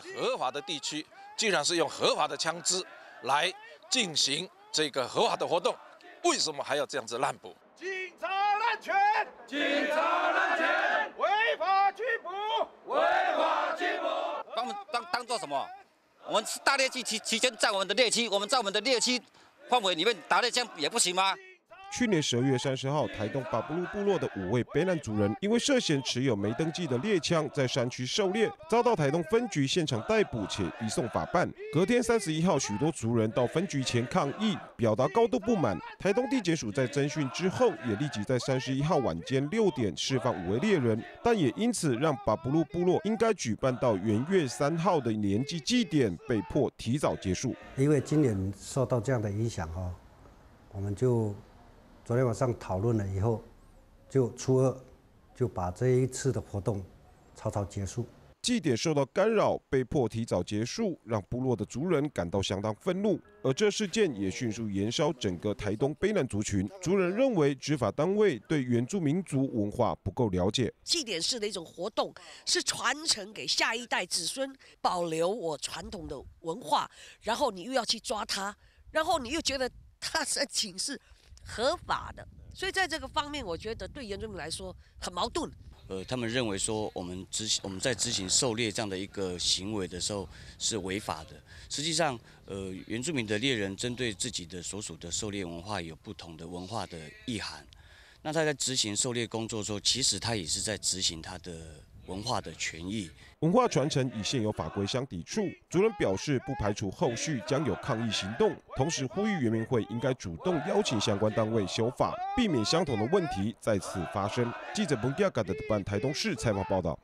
在合法的地区，居然是用合法的枪支来进行这个合法的活动，为什么还要这样子滥捕？警察滥权！警察滥权！违法拘捕！违法拘捕！把我们当做什么？我们是大猎区期间在我们的猎区，我们在我们的猎区范围里面打猎枪也不行吗？ 去年12月30号，台东巴布鲁部落的5位卑南族人因为涉嫌持有没登记的猎枪，在山区狩猎，遭到台东分局现场逮捕且移送法办。隔天31号，许多族人到分局前抗议，表达高度不满。台东地检署在侦讯之后，也立即在31号晚间6点释放5位猎人，但也因此让巴布鲁部落应该举办到元月3号的年祭祭典被迫提早结束。因为今年受到这样的影响哈，我们就。 昨天晚上讨论了以后，就初2就把这一次的活动草草结束。祭典受到干扰，被迫提早结束，让部落的族人感到相当愤怒。而这事件也迅速延烧整个台东卑南族群。族人认为执法单位对原住民族文化不够了解。祭典式的一种活动，是传承给下一代子孙，保留我传统的文化。然后你又要去抓他，然后你又觉得他在请示。 合法的，所以在这个方面，我觉得对原住民来说很矛盾。他们认为说我们在执行狩猎这样的一个行为的时候是违法的。实际上，原住民的猎人针对自己的所属的狩猎文化有不同的文化的意涵。那他在执行狩猎工作的时候，其实他也是在执行他的。 文化的权益，文化传承与现有法规相抵触。族人表示，不排除后续将有抗议行动，同时呼吁原民会应该主动邀请相关单位修法，避免相同的问题再次发生。记者彭迪亚嘎的台东市采访报道。